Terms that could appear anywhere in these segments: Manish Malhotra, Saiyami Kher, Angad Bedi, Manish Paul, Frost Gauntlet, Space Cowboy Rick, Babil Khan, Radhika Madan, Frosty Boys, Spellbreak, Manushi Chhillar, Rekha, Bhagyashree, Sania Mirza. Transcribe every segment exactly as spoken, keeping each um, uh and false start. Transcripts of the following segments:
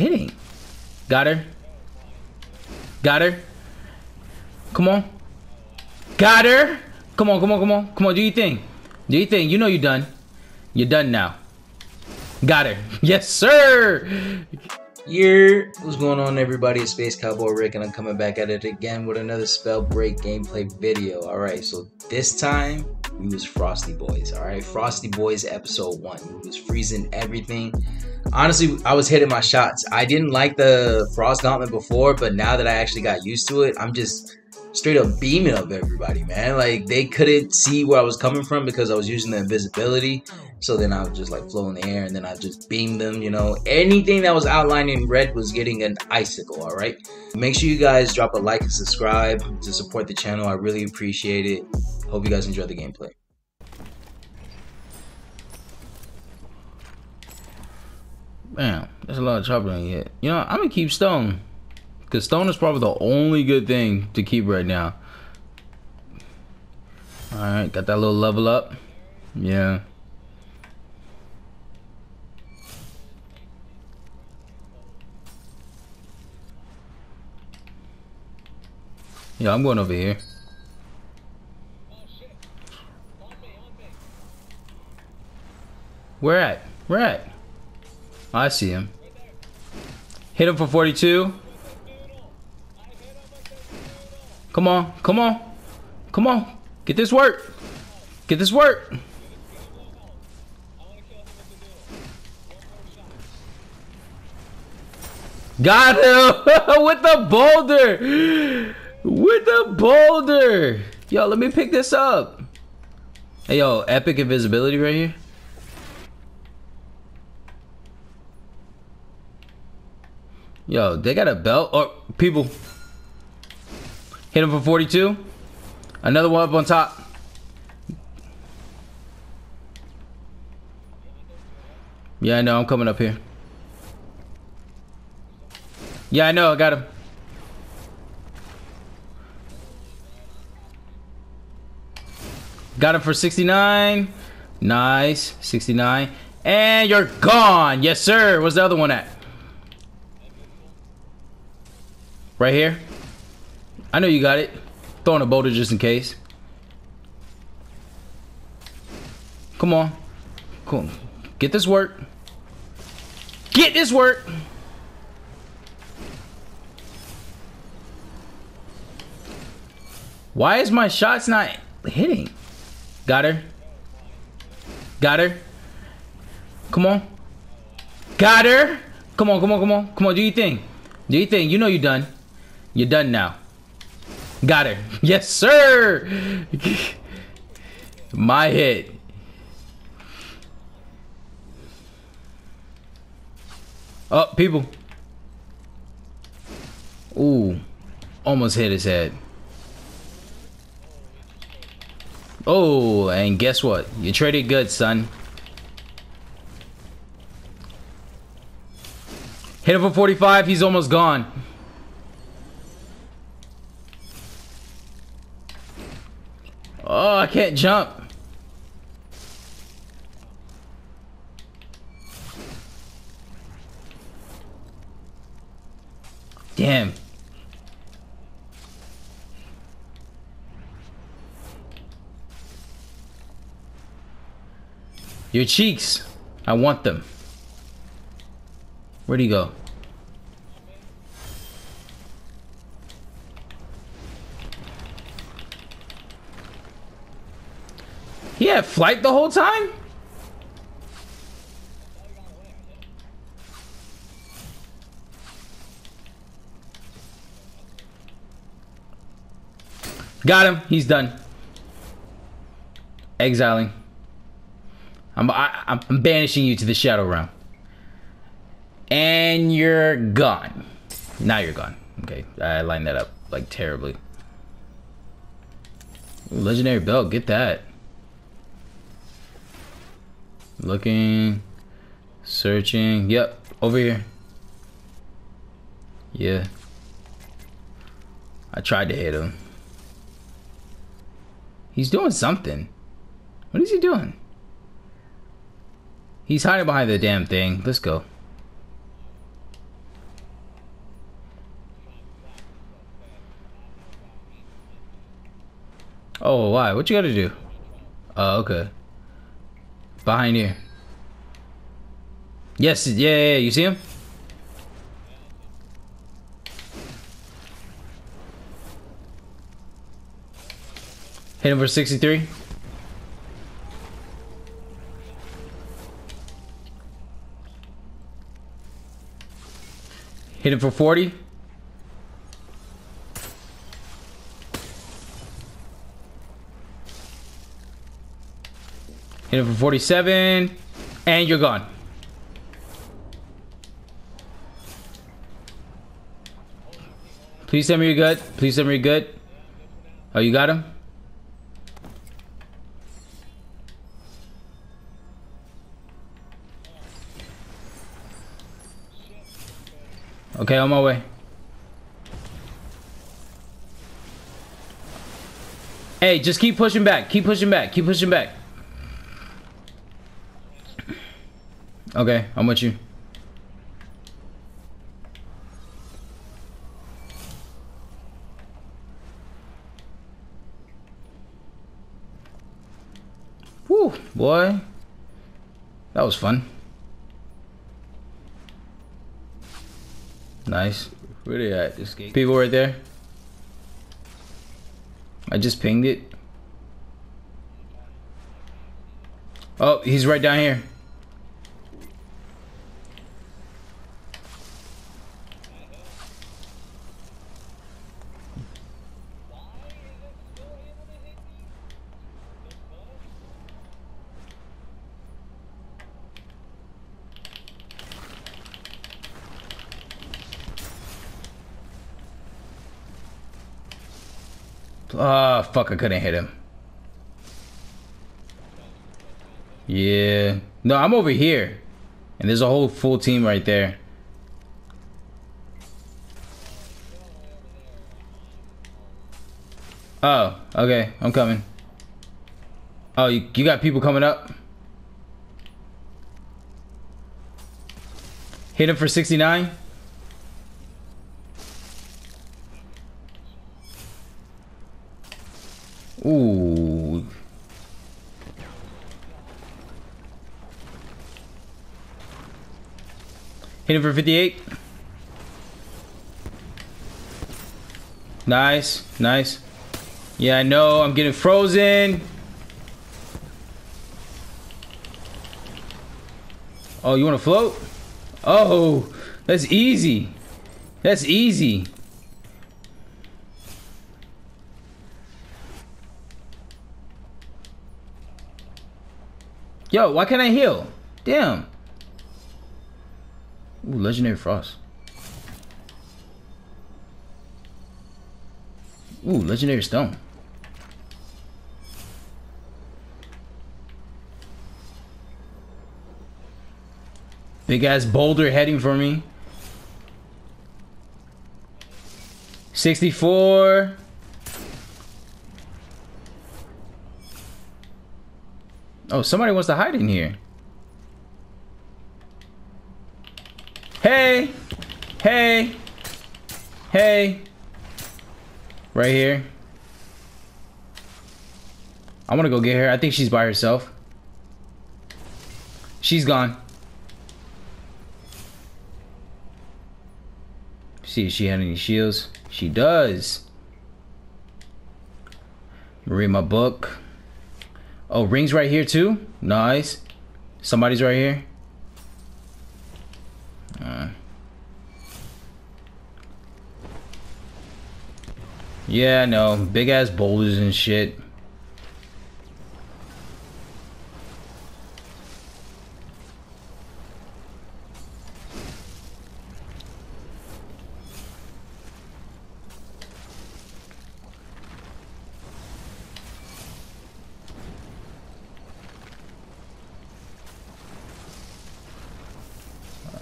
hitting? Got her. Got her. Come on. Got her. Come on, come on, come on. Come on, do your thing. Do your thing. You know you're done. You're done now. Got her. Yes, sir. Yeah. What's going on, everybody? It's Space Cowboy Rick, and I'm coming back at it again with another Spellbreak gameplay video. All right, so this time, we was Frosty Boys, all right? Frosty Boys episode one. We was freezing everything. Honestly, I was hitting my shots. I didn't like the Frost Gauntlet before, but now that I actually got used to it, I'm just straight up beaming up everybody, man. Like, they couldn't see where I was coming from because I was using the invisibility. So then I was just like floating in the air, and then I just beamed them, you know. Anything that was outlined in red was getting an icicle, all right? Make sure you guys drop a like and subscribe to support the channel. I really appreciate it. Hope you guys enjoy the gameplay. Man, there's a lot of chopper in here. You know, I'm gonna keep stone, because stone is probably the only good thing to keep right now. All right, got that little level up. Yeah. Yeah, I'm going over here. Where at? Where at? I see him. Hit him for forty-two. Come on. Come on. Come on. Get this work. Get this work. Got him with the boulder. With the boulder. Yo, let me pick this up. Hey, yo, epic invisibility right here. Yo, they got a belt. Oh, people. Hit him for forty-two. Another one up on top. Yeah, I know. I'm coming up here. Yeah, I know. I got him. Got him for sixty-nine. Nice. sixty-nine. And you're gone. Yes, sir. Where's the other one at? Right here. I know you got it. Throwing a boulder just in case. Come on. Cool. Get this work. Get this work. Why is my shots not hitting? Got her. Got her. Come on. Got her. Come on, come on, come on. Come on, do your thing. Do your thing. You know you're done. You're done now. Got her. Yes, sir. My hit. Oh, people. Ooh. Almost hit his head. Oh, and guess what? You traded good, son. Hit him for forty-five. He's almost gone. Oh, I can't jump. Damn. Your cheeks. I want them. Where'd he go? He had flight the whole time? Got him. He's done. Exiling. I'm, I, I'm banishing you to the Shadow Realm. And you're gone. Now you're gone. Okay, I lined that up, like, terribly. Ooh, legendary belt, get that. Looking. Searching. Yep, over here. Yeah. I tried to hit him. He's doing something. What is he doing? He's hiding behind the damn thing. Let's go. Oh, why? What you gotta do? Oh, uh, okay. Behind here. Yes, yeah, yeah, yeah, you see him? Hit him for sixty-three. Hit him for forty. Hit him for forty-seven. And you're gone. Please tell me you're good. Please tell me you're good. Oh, you got him? Okay, on my way. Hey, just keep pushing back. Keep pushing back. Keep pushing back. Okay, I'm with you. Whew, boy. That was fun. Nice. Where they at? This game? People right there. I just pinged it. Oh, he's right down here. Ah, oh, fuck, I couldn't hit him. Yeah. No, I'm over here. And there's a whole full team right there. Oh, okay. I'm coming. Oh, you, you got people coming up. Hit him for sixty-nine. Ooh. Hit him for fifty-eight. Nice, nice. Yeah, I know, I'm getting frozen. Oh, you wanna float? Oh, that's easy. That's easy. Yo, why can't I heal? Damn. Ooh, legendary Frost. Ooh, legendary stone. Big ass boulder heading for me. sixty-four. Oh, somebody wants to hide in here. Hey! Hey! Hey! Right here. I want to go get her. I think she's by herself. She's gone. See if she had any shields. She does. Read my book. Oh, rings right here too? Nice. Somebody's right here. Uh. Yeah, no. Big ass boulders and shit.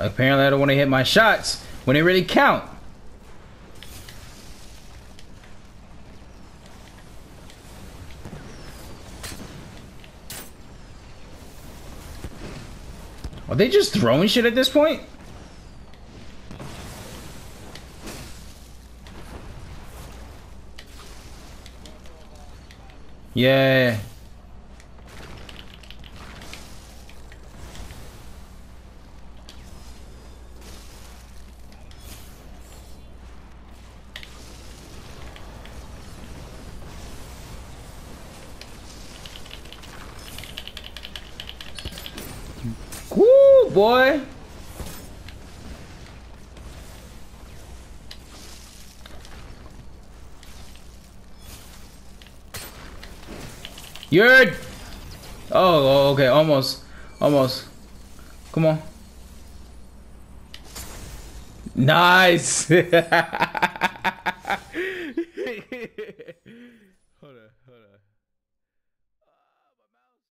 Apparently, I don't want to hit my shots when they really count. Are they just throwing shit at this point? Yay. Woo, boy. You're... Oh, okay, almost. Almost. Come on. Nice!